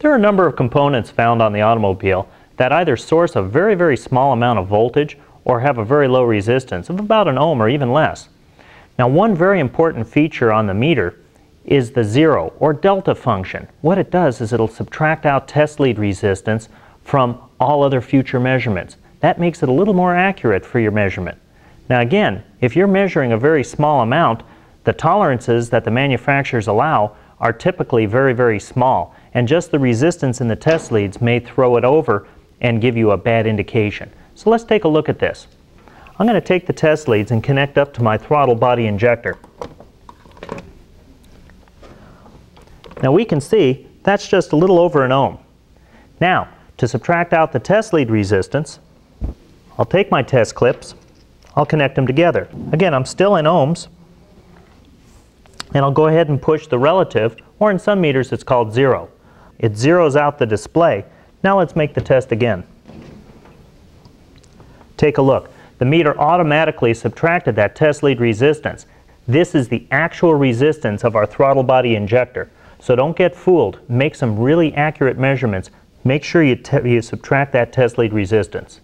There are a number of components found on the automobile that either source a very, very small amount of voltage or have a very low resistance of about an ohm or even less. Now, one very important feature on the meter is the zero or delta function. What it does is it'll subtract out test lead resistance from all other future measurements. That makes it a little more accurate for your measurement. Now again, if you're measuring a very small amount, the tolerances that the manufacturers allow are typically very, very small, and just the resistance in the test leads may throw it over and give you a bad indication. So let's take a look at this. I'm going to take the test leads and connect up to my throttle body injector. Now we can see that's just a little over an ohm. Now, to subtract out the test lead resistance, I'll take my test clips, I'll connect them together. Again, I'm still in ohms, and I'll go ahead and push the relative, or in some meters it's called zero. It zeroes out the display. Now let's make the test again. Take a look. The meter automatically subtracted that test lead resistance. This is the actual resistance of our throttle body injector. So don't get fooled. Make some really accurate measurements. Make sure you subtract that test lead resistance.